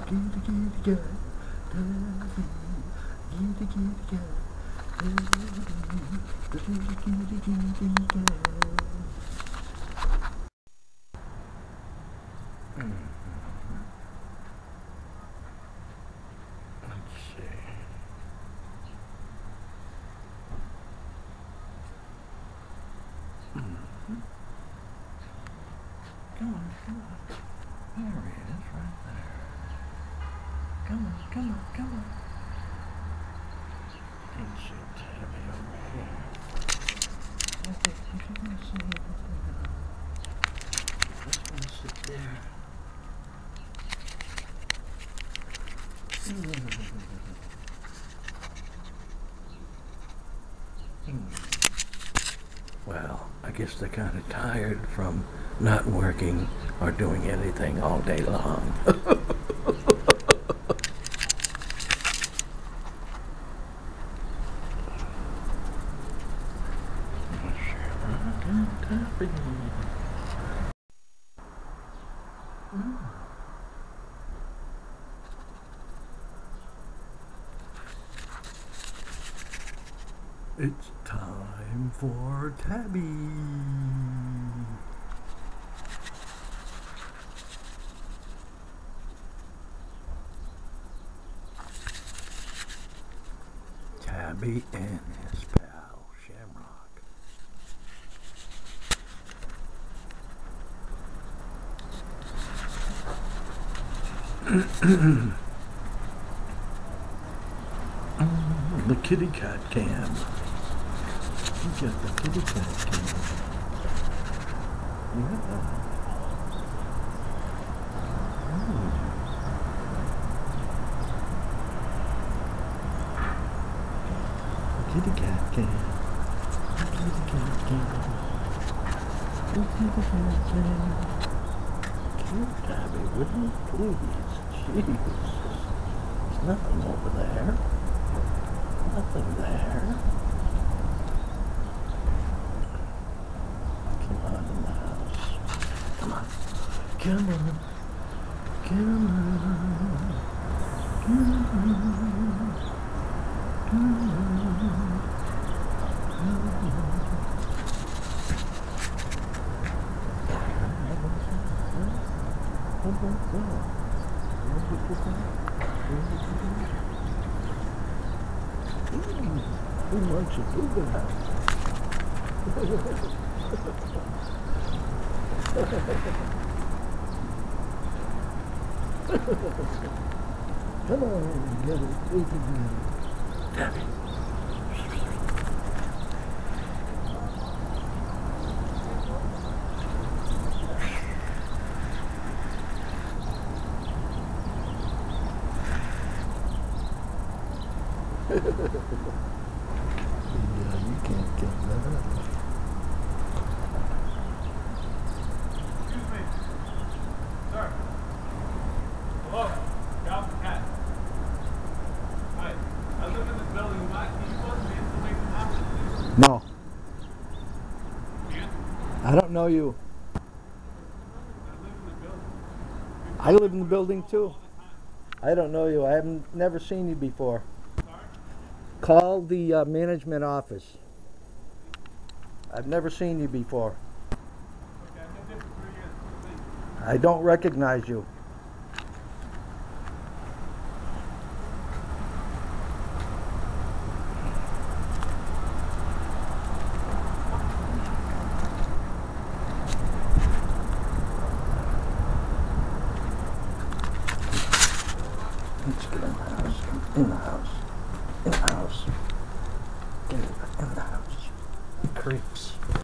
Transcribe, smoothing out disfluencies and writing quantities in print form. Come on. Ain't shit heavy over here. This one sit there. Well, I guess they're kind of tired from not working or doing anything all day long. It's time for Tabby. Tabby and his pal Shamrock. The kitty cat cam. You got the kitty cat cam. Cute Tabby, wouldn't you please? Jesus. There's nothing over there. Nothing there. Come on. Who wants to do that? Come on, get it, take it in. Tabby. Yeah, you can't get that up. Excuse me. Sir. Hello. Drop the cat. Hi. I live in this building. Am I supposed to be able to make the house? No. Yeah. I don't know you. I live in the building. I live in the building too. I don't know you. I haven't never seen you before. Call the management office. I've never seen you before. Okay, I've been there for 3 years. I don't recognize you. Let's get in the house. In the house. Creeps.